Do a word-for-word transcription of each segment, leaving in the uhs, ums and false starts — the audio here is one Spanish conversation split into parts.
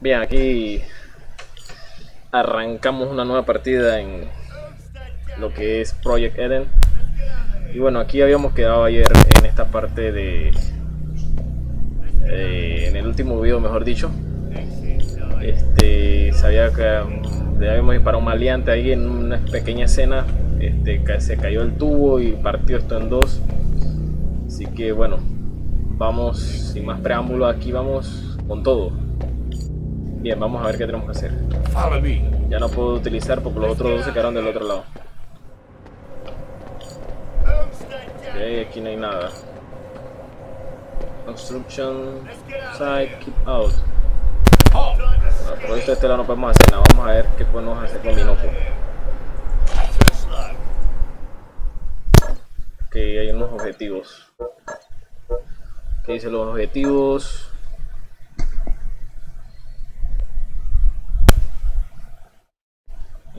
Bien, aquí arrancamos una nueva partida en lo que es Project Eden. Y bueno, aquí habíamos quedado ayer en esta parte de... Eh, en el último video, mejor dicho. Este, sabía que um, le habíamos disparado un maleante ahí en una pequeña escena. Este, se cayó el tubo y partió esto en dos. Así que bueno, vamos sin más preámbulos, aquí vamos con todo. Bien, vamos a ver qué tenemos que hacer. Ya no puedo utilizar porque los otros dos se quedaron del otro lado. Ok, aquí no hay nada. Construction side, keep out. Por esto de este lado no podemos hacer nada, vamos a ver qué podemos hacer con Minoko. Ok, hay unos objetivos. ¿Qué dicen los objetivos?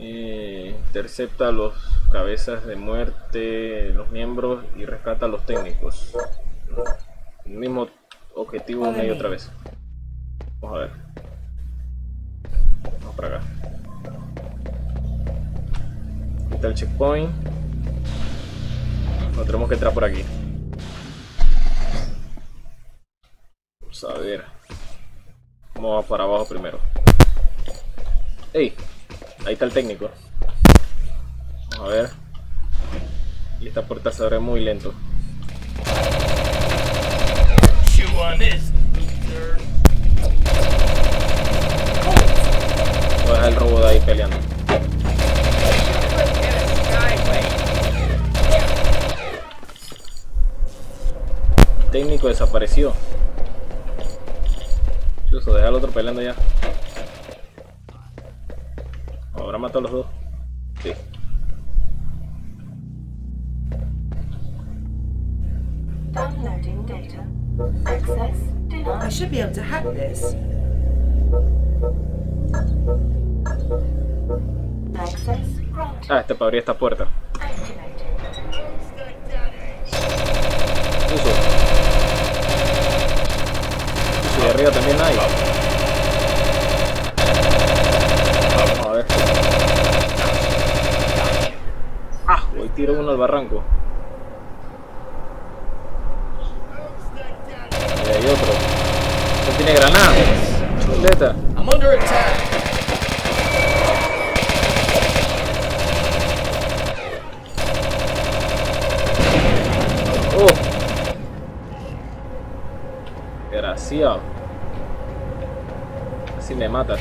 Eh, intercepta los cabezas de muerte, los miembros y rescata a los técnicos. El mismo objetivo una y otra vez. Vamos a ver. Vamos para acá. Quita el checkpoint. No tenemos que entrar por aquí. Vamos a ver. Vamos para abajo primero. ¡Ey! Ahí está el técnico. Vamos a ver. Y esta puerta se abre muy lento. Voy a dejar el robot ahí peleando. El técnico desapareció. Incluso deja al otro peleando ya. Ahora mató a los dos. Sí. Downloading data. Access denied. I should be able to hack this. Access granted. Ah, este para abrir esta puerta. Activated. Eso. Eso de arriba también hay. Vamos a ver. Ah, hoy tiro uno al barranco. Y otro. No tiene granada. Chuleta. I'm under attack. Oh. Desgraciado. Así me mata.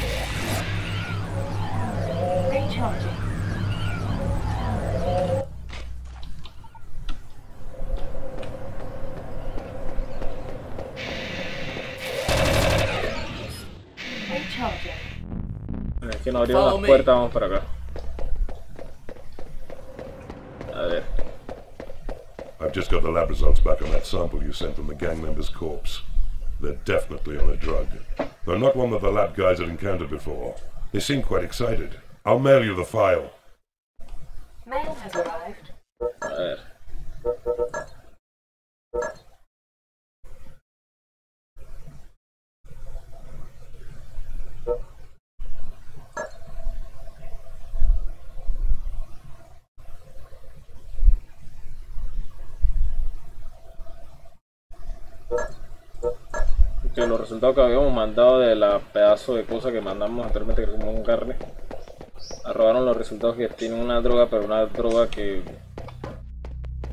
Que nos abrieron las puertas, vamos para acá. A ver. I've just got the lab results back on that sample you sent from the gang member's corpse. They're definitely on a drug. They're not one that the lab guys had encountered before. They seem quite excited. I'll mail you the file. Mail has arrived. A ver. Los resultados que habíamos mandado de la pedazo de cosa que mandamos anteriormente, que como un carne, arrobaron los resultados que tienen una droga, pero una droga que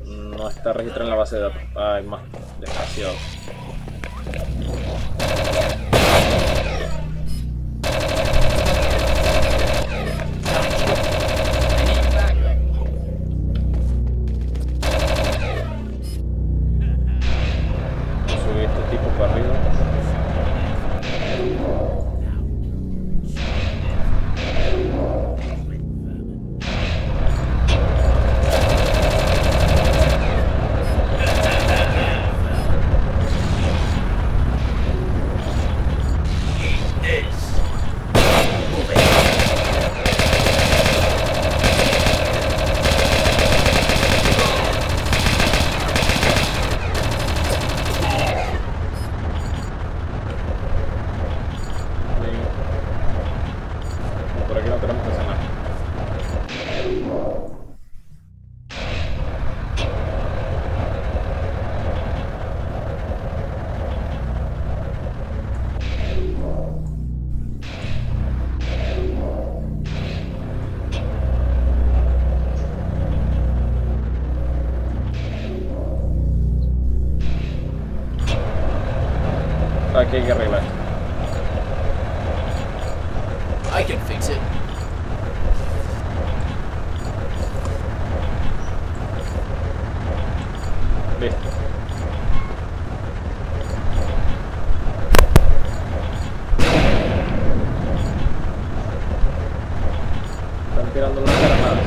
no está registrada en la base de datos. Ay, más desgraciado. cosa que hay que arreglar. I can fix it. Listo. Están tirando las granadas.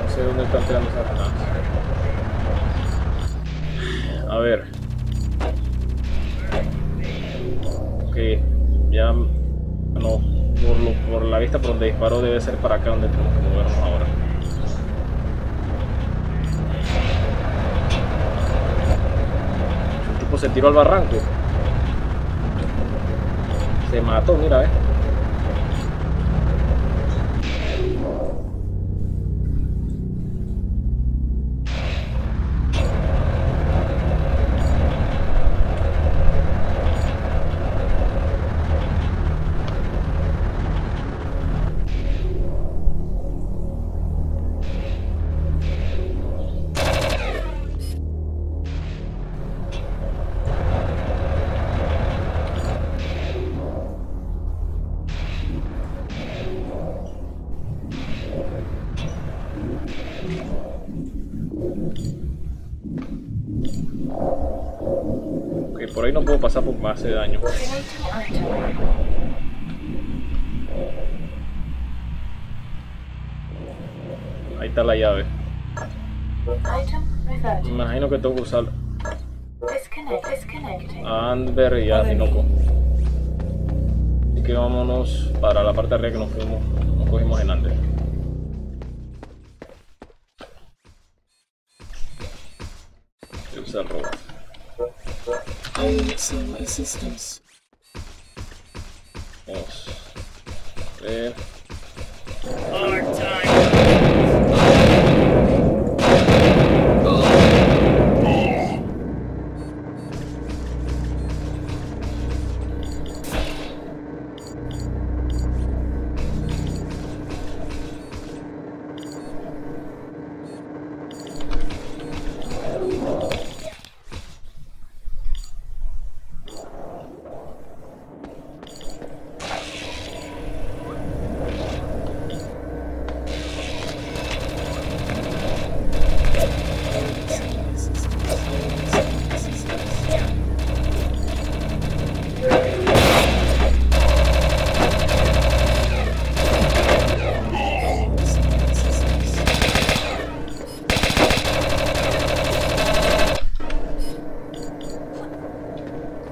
No sé dónde están tirando esas granadas. A ver. Ok, ya no. Por, lo, por la vista por donde disparó debe ser para acá donde tenemos que movernos ahora. El tipo se tiró al barranco. Se mató, mira, eh. Por ahí no puedo pasar porque me hace daño. Ahí está la llave. Me imagino que tengo que usar a Amber y a Minoko. Así que vámonos para la parte de arriba que nos fuimos, nos cogimos en Andre. Voy a usar robo. Vamos. Eh.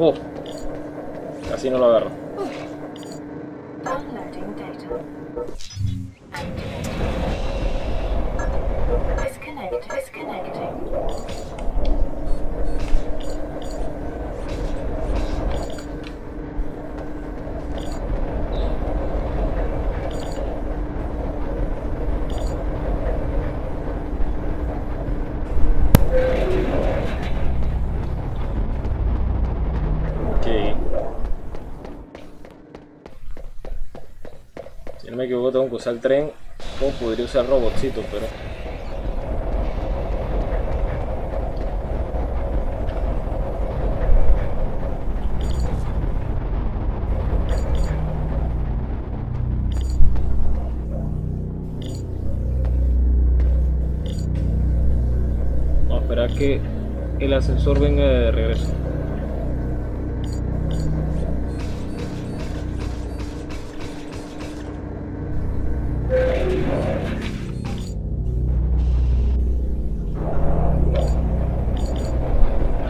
Oh, casi no lo agarro. No me equivoco, tengo que usar el tren o podría usar robotcito, pero... Vamos a esperar que el ascensor venga de regreso.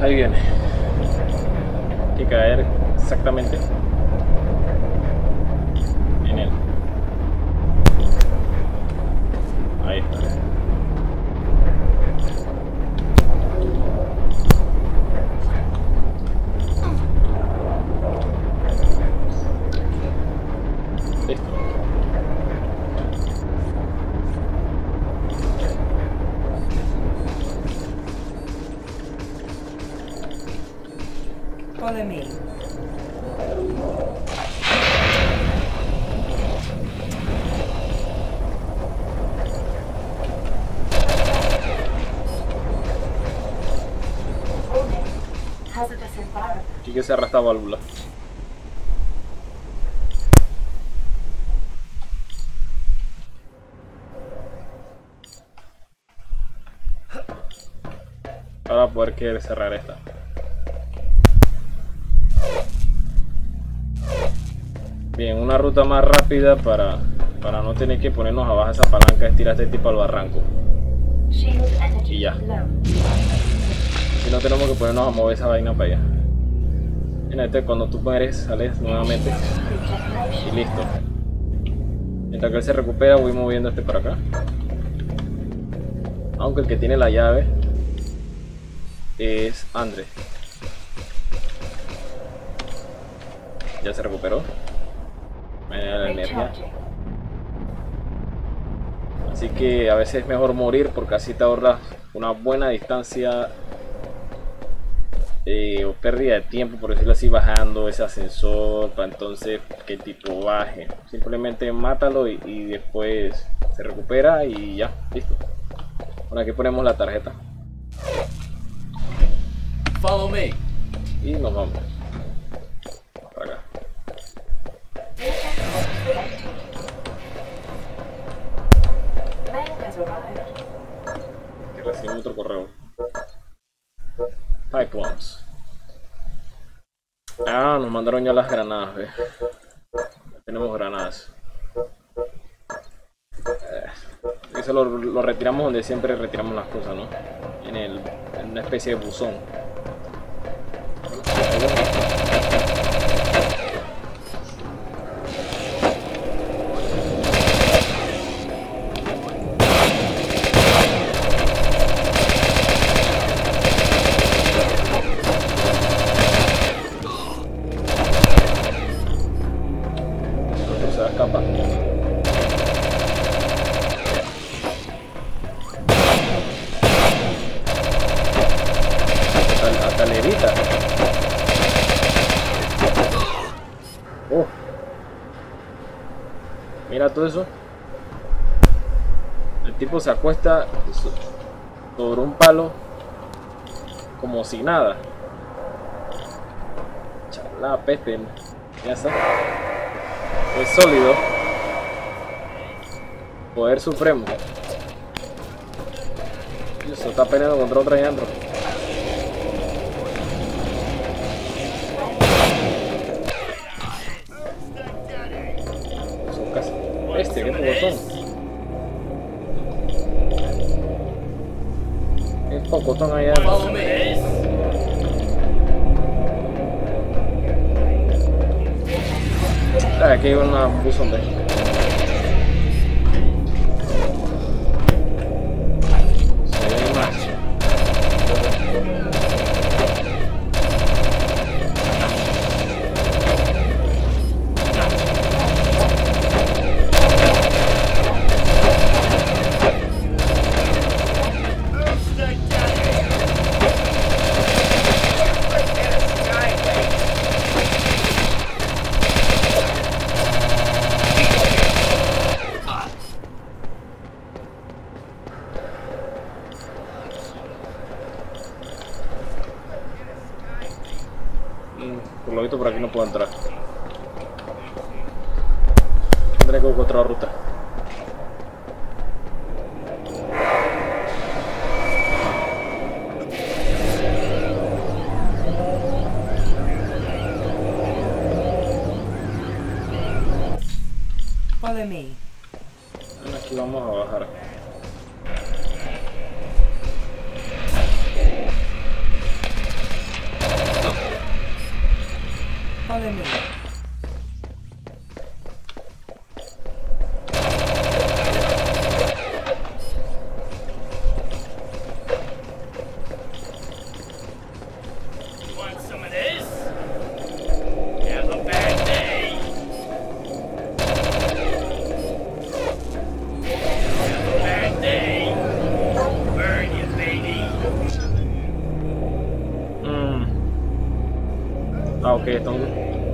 Ahí viene. Hay que caer exactamente en él. Ahí está. Listo. Follow me. Hay que cerrar esta válvula. Ahora poder querer cerrar esta. Bien, una ruta más rápida para, para no tener que ponernos abajo esa palanca, estirar este tipo al barranco. Y ya. Si no tenemos que ponernos a mover esa vaina para allá. Mira, este, cuando tú mueres, sales nuevamente. Y listo. Mientras que él se recupera, voy moviendo este para acá. Aunque el que tiene la llave es Andre. Ya se recuperó. La energía. Así que a veces es mejor morir porque así te ahorras una buena distancia eh, o pérdida de tiempo, por decirlo así, bajando ese ascensor para entonces que el tipo baje. Simplemente mátalo y, y después se recupera y ya, listo. Bueno, aquí ponemos la tarjeta. Follow me. Y nos vamos. Para acá. Que recibe otro correo. Pipe bombs. Ah, nos mandaron ya las granadas, ¿eh? Ya tenemos granadas. Eh, eso lo, lo retiramos donde siempre retiramos las cosas, ¿no? En, el, en una especie de buzón. Todo eso, el tipo se acuesta sobre un palo como si nada. Chala, peste, ya está. Es sólido, poder supremo. Se está peleando contra otra y Andro. Este, ¿qué pocos son? ¿Qué pocos son allá? Ah, aquí hay una buzón de... Puedo entrar. Tendré que buscar otra ruta. Follow me. Aquí vamos a bajar.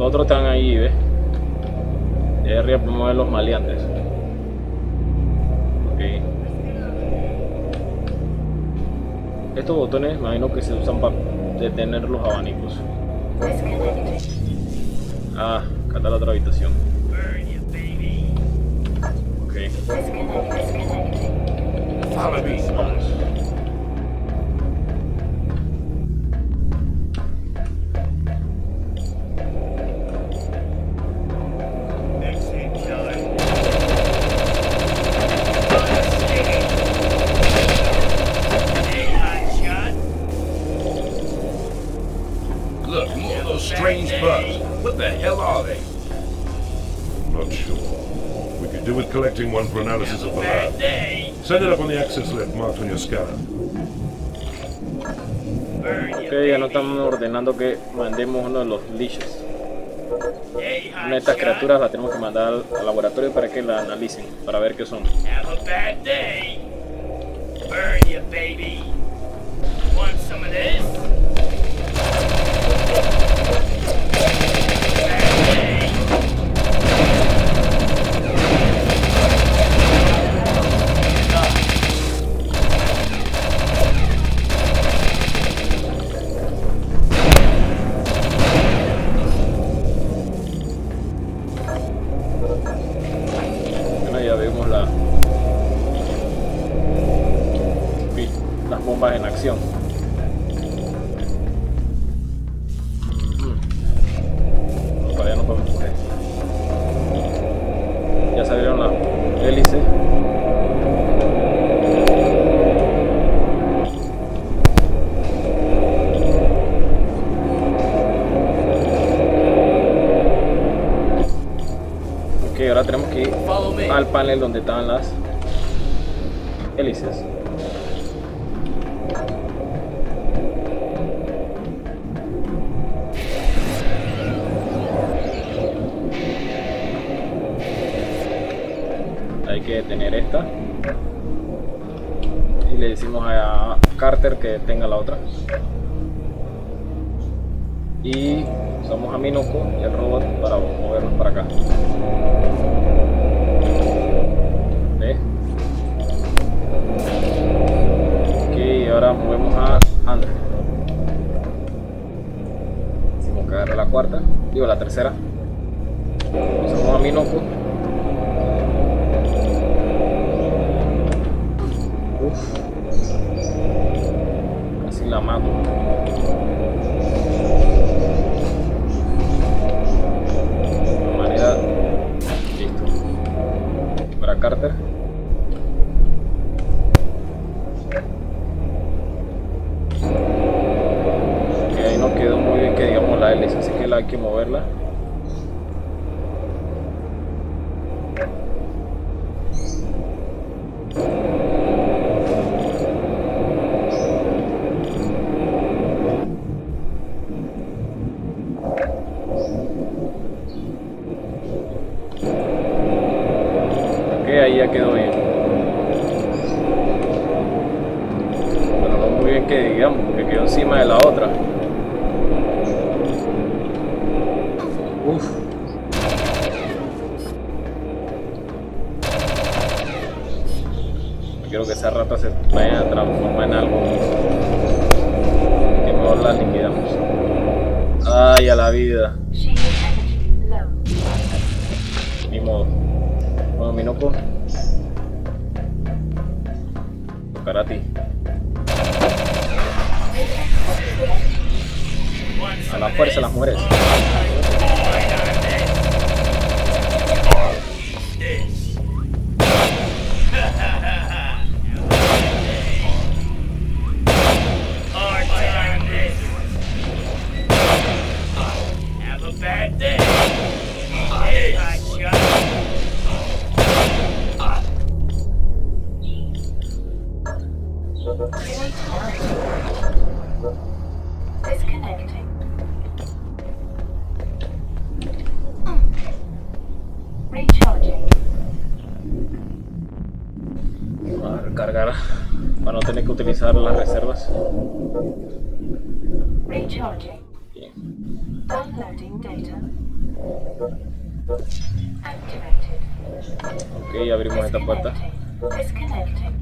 Otros están ahí, ¿ves? Y ahí arriba podemos ver los maleantes. Okay. Estos botones me imagino que se usan para detener los abanicos. Ah, acá está la otra habitación. Ok. Vamos. One for analysis of the lab. Send it up on the access list marked on your scanner. Okay, ya nos están ordenando que mandemos uno de los leashes. Una de estas criaturas la tenemos que mandar al laboratorio para que la analicen, para ver qué son. Al panel donde estaban las hélices. Hay que detener esta y le decimos a Carter que tenga la otra, y usamos a Minoko y el robot para movernos para acá. Ahora movemos a Andre. Decimos que agarre la cuarta, digo la tercera. Usamos a Minoko. Uff, casi la mato. De manera, listo. Para Carter. Hay que moverla. Ok, ahí ya quedó bien. Pero no muy bien que digamos, porque quedó encima de la otra. Uf. No quiero que esa rata se vaya a transformar en algo. Que mejor la liquidamos. Ay, a la vida. Ni modo. Bueno, Minoko, tocará a ti. A la fuerza, las mujeres. Utilizar las reservas. Recharging. Downloading data. Activated. Ok, abrimos esta puerta. Disconnecting.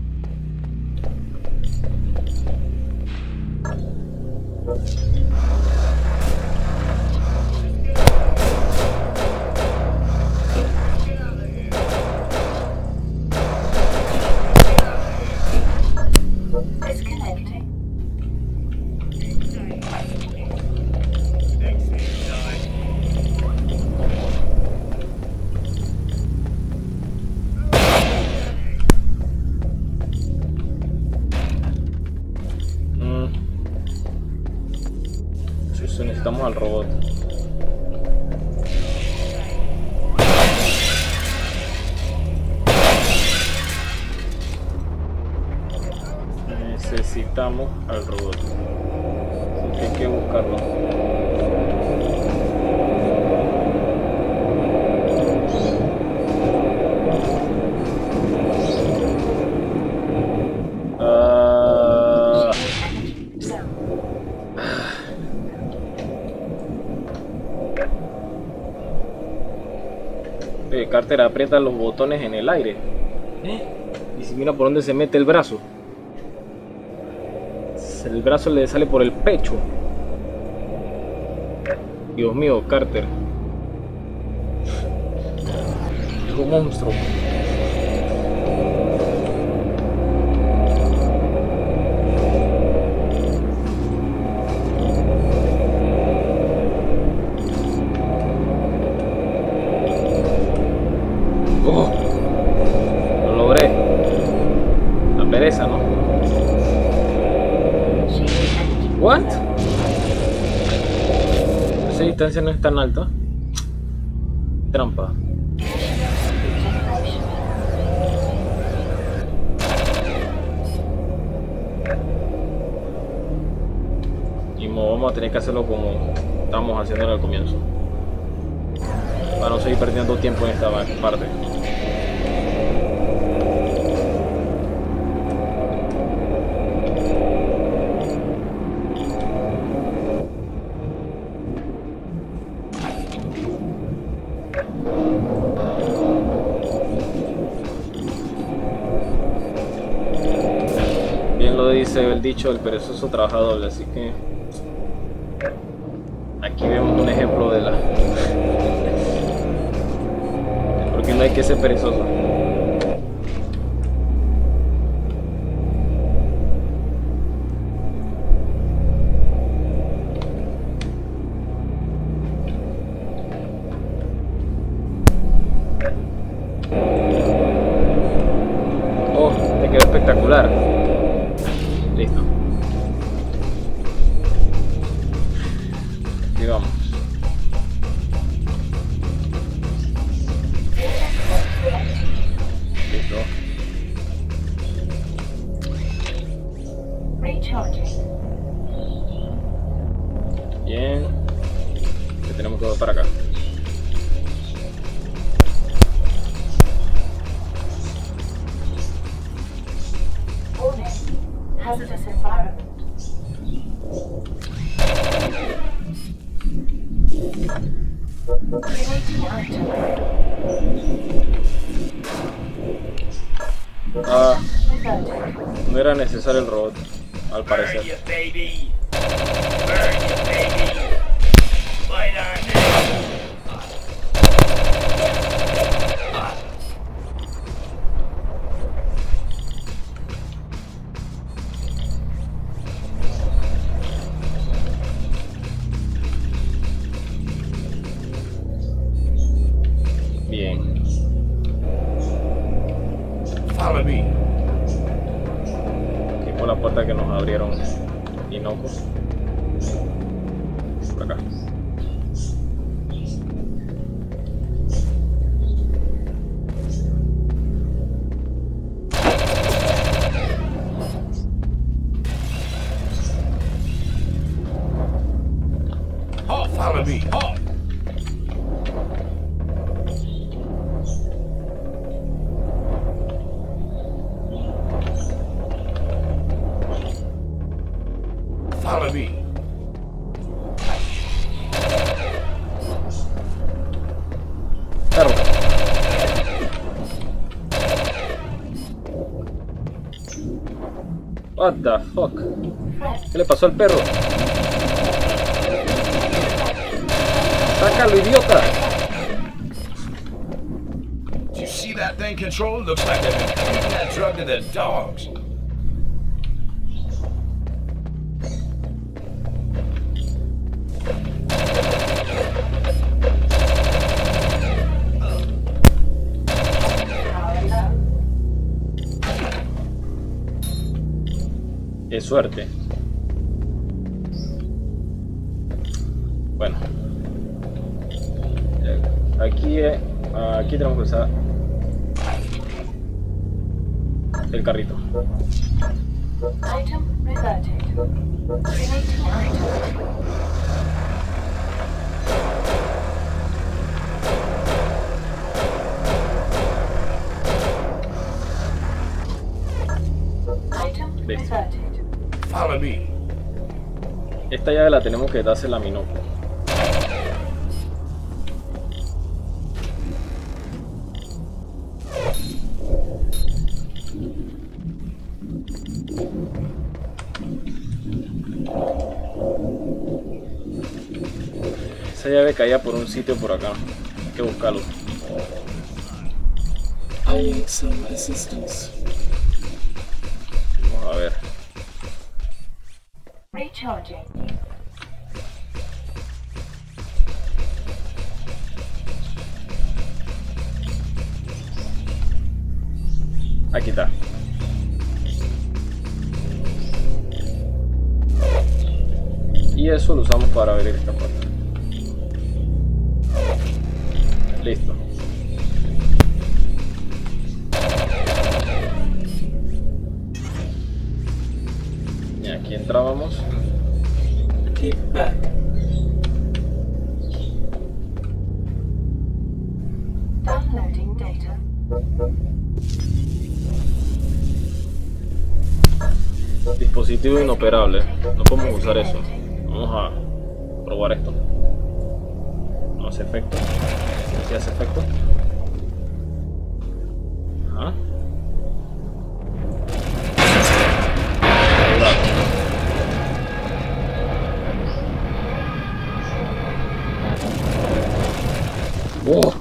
necesitamos al robot. Así que hay que buscarlo. Eh, Carter aprieta los botones en el aire. ¿Eh? Y si mira por dónde se mete el brazo. El brazo le sale por el pecho. Dios mío, Carter. Es un monstruo. No es tan alta. Trampa. Y vamos a tener que hacerlo como estamos haciendo al comienzo, para no seguir perdiendo tiempo en esta parte. El dicho del perezoso trabaja doble, así que aquí vemos un ejemplo de la porque no hay que ser perezoso. Oh, te quedó espectacular. Listo. Y vamos. Listo. Bien. Ya tenemos todo para acá. Ah, no era necesario el robot, al parecer. Que nos abrieron Minoko por acá. Oh, follow me. Oh. What the fuck? ¿Qué le pasó al perro? ¡Sácalo, idiota! Do you see that thing control? Looks like they've been feeding that drug to their dogs. ¡Qué suerte! Bueno, aquí, aquí tenemos que usar el carrito. Item reverted. Deleting item. Listo. Follow me. Esta llave la tenemos que dársela a Minoko. Esa llave caía por un sitio por acá. Hay que buscarlo. I need some assistance. A ver. Aquí está. Y eso lo usamos para abrir esta puerta. Listo. Aquí entrábamos. Keep back. Downloading data. Dispositivo inoperable. No podemos usar eso. Vamos a probar esto. No hace efecto. ¿Sí hace efecto? Ajá. ¡Oh!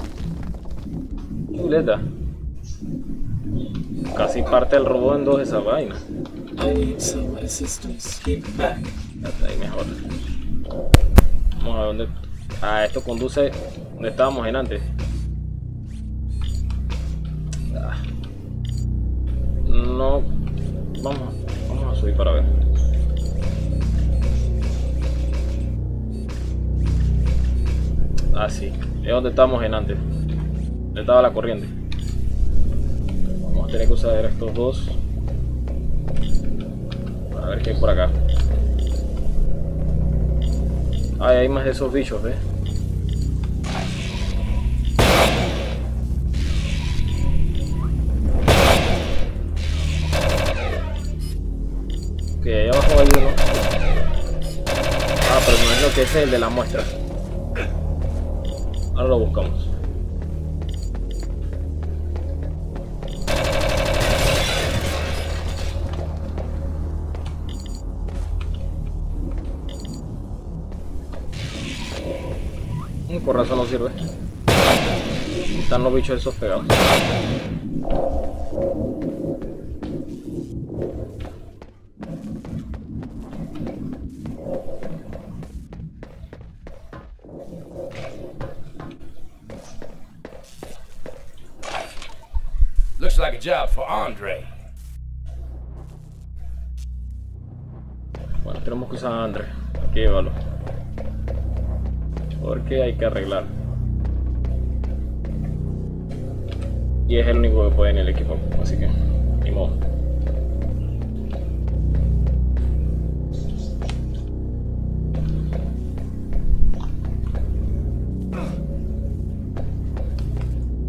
Chuleta. Casi parte el robot en dos esa vaina. Hasta ahí mejor. Vamos a ver dónde. Ah, esto conduce donde estábamos en antes. Ah. No. Vamos, vamos a subir para ver. Ah, sí. Es donde estábamos en antes. Donde estaba la corriente. Vamos a tener que usar estos dos. A ver qué hay por acá. Ay, hay más de esos bichos, ¿eh? Ok, ahí abajo hay uno. Ah, pero no es lo que es el de la muestra. Ahora lo buscamos. Y por razón no sirve. Están los bichos esos pegados. Looks like a job for Andre. Bueno, tenemos que usar a Andre. Aquí llévalo. Porque hay que arreglar. Y es el único que puede en el equipo, así que ni modo.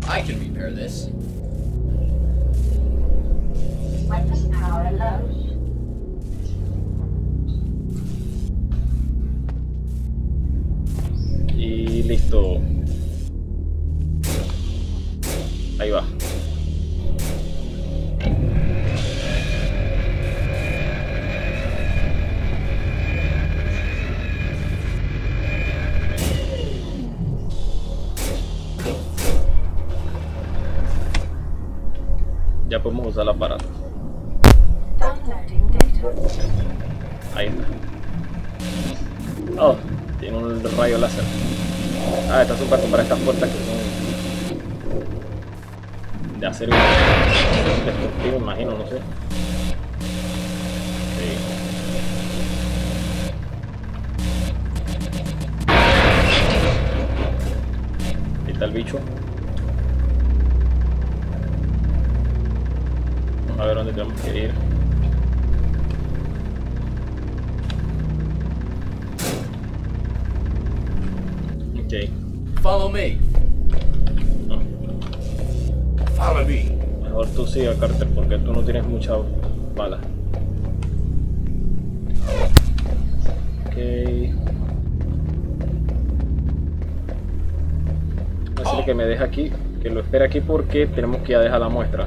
I can repair this. Weapon power low. Y listo. Ahí va. Ya podemos usar el aparato. Ahí está. Oh, tiene un rayo láser. Ah, está súper para estas puertas que son de acero destructivo, imagino, no sé. Sí. Ahí está el bicho. A ver dónde tenemos que ir. Okay. Follow me. No. Follow me. Mejor tú siga, Carter, porque tú no tienes muchas balas. Ok. Así que me deja aquí, que lo espera aquí porque tenemos que ya dejar la muestra.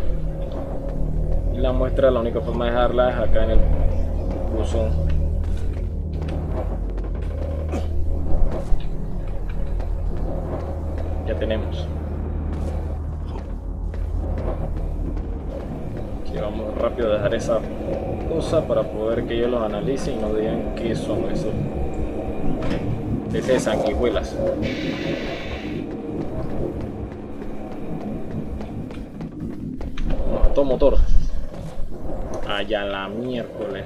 Y la muestra, la única forma de dejarla es acá en el buzón. Ya tenemos. Aquí vamos rápido a dejar esa cosa para poder que ellos los analicen y nos digan qué son esos. Esas sanguijuelas. Motor allá la miércoles.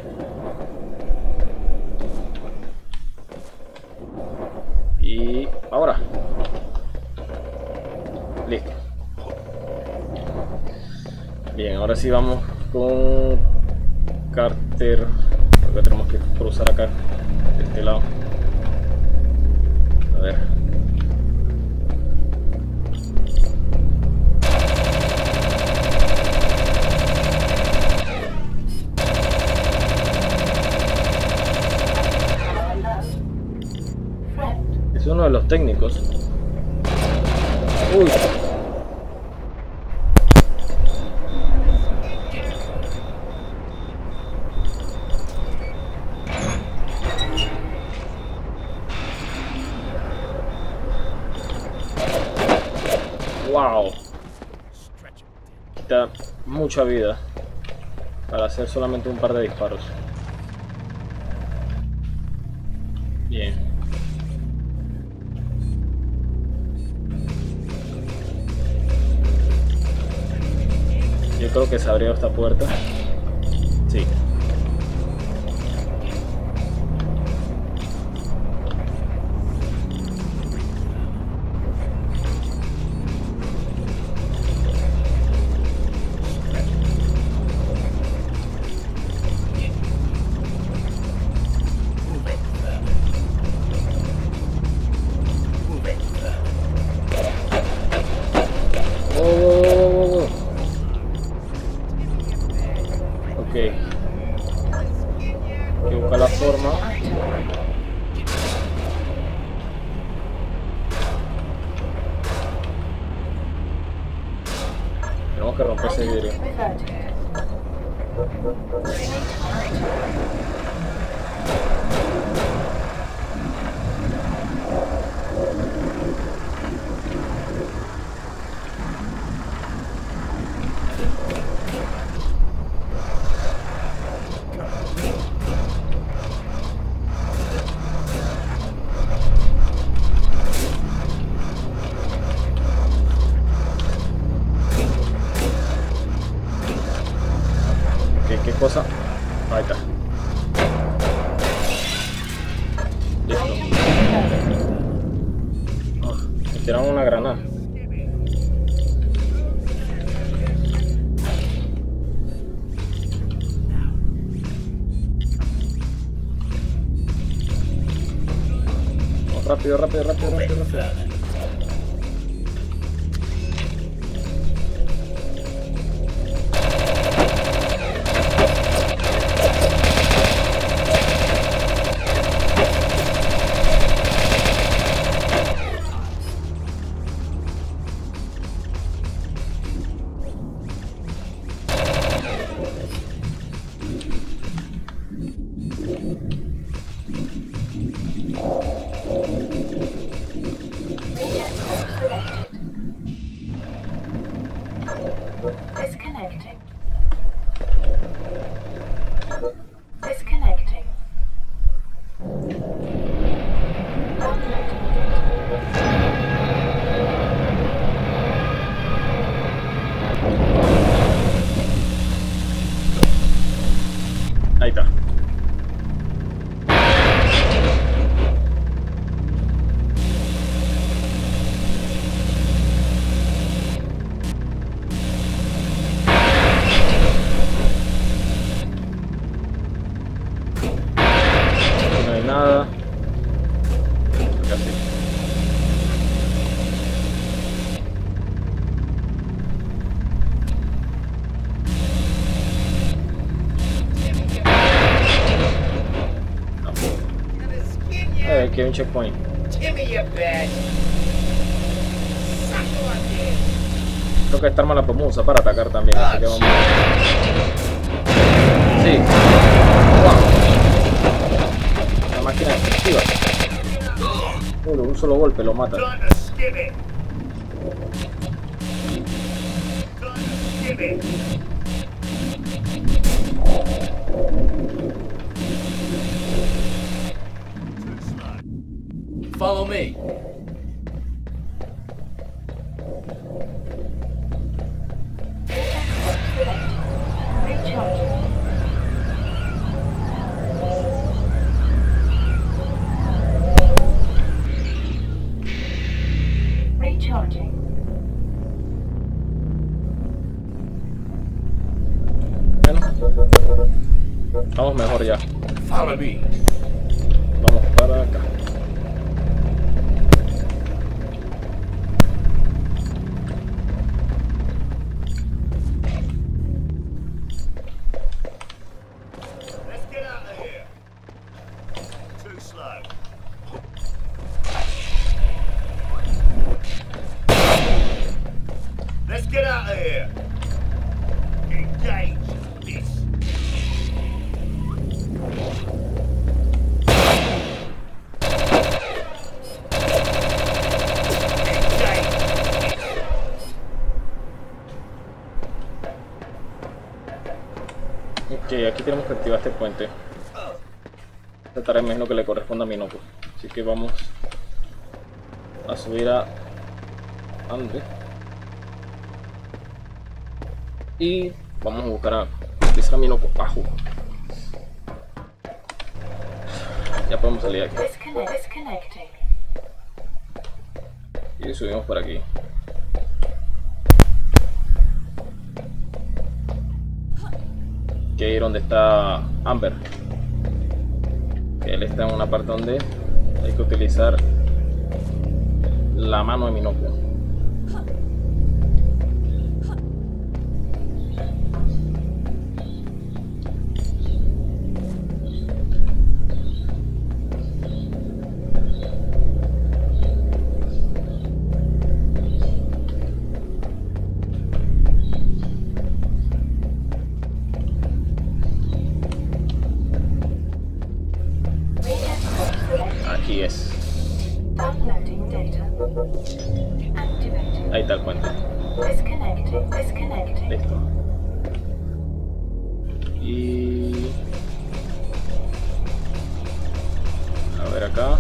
Y ahora listo. Bien, ahora sí vamos con Carter. Acá tenemos que cruzar acá de este lado, a ver. De los técnicos. Uy. Wow, quita mucha vida para hacer solamente un par de disparos. Bien. Yo creo que se abrió esta puerta. Sí. Rápido, rápido, rápido, rápido, rápido. hay que ir a un checkpoint. Creo que esta arma la promusa para atacar también, así que vamos. Sí. Wow. La máquina destructiva. Uy, un solo golpe lo mata. Follow me. Vamos mejor ya. Vamos para acá. Aquí tenemos que activar este puente. Esta tarea me imagino que le corresponde a Minoko. Así que vamos a subir a Andre. Y vamos a buscar a, a Minoko. Bajo. Ya podemos salir aquí. Y subimos por aquí. Que ir donde está Amber, que él está en una parte donde hay que utilizar la mano de Minoko. Ahí está el puente. Listo. Y... a ver acá.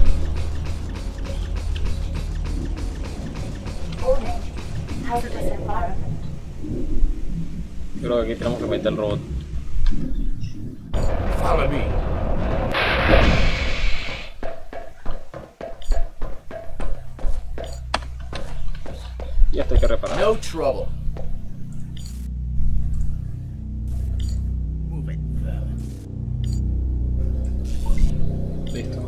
Creo que aquí tenemos que meter el robot. Y esto hay que reparar. No trouble. Listo.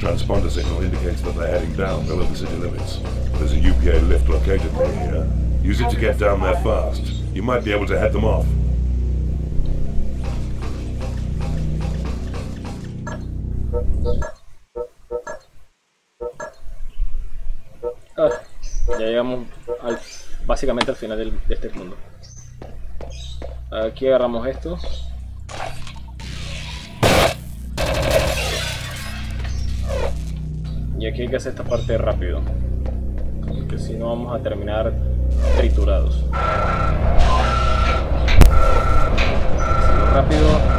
Transponder signal indicates that they're heading down below the city limits. There's a U P A lift located near here. Use it to get down there fast. You might be able to head them off. Ah, ya llegamos al básicamente al final del, de este mundo. Aquí agarramos esto. Y aquí hay que hacer esta parte rápido, porque si no vamos a terminar triturados. Hacerlo rápido.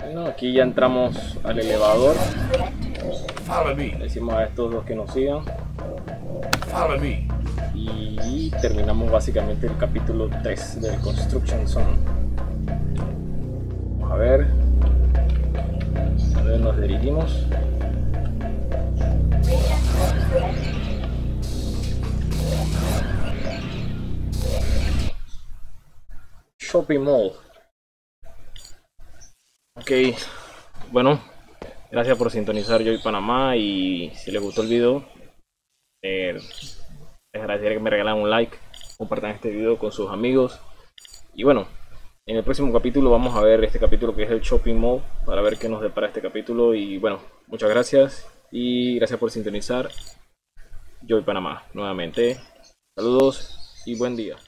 Bueno, aquí ya entramos al elevador. Le decimos a estos dos que nos sigan y terminamos básicamente el capítulo tres del Construction Zone. Vamos a ver a dónde nos dirigimos. Shopping Mall. Ok, bueno, gracias por sintonizar Joy Panama, y si les gustó el video, eh, les agradecería que me regalaran un like, compartan este video con sus amigos. Y bueno, en el próximo capítulo vamos a ver este capítulo que es el Shopping Mall, para ver qué nos depara este capítulo. Y bueno, muchas gracias y gracias por sintonizar Joy Panama nuevamente. Saludos y buen día.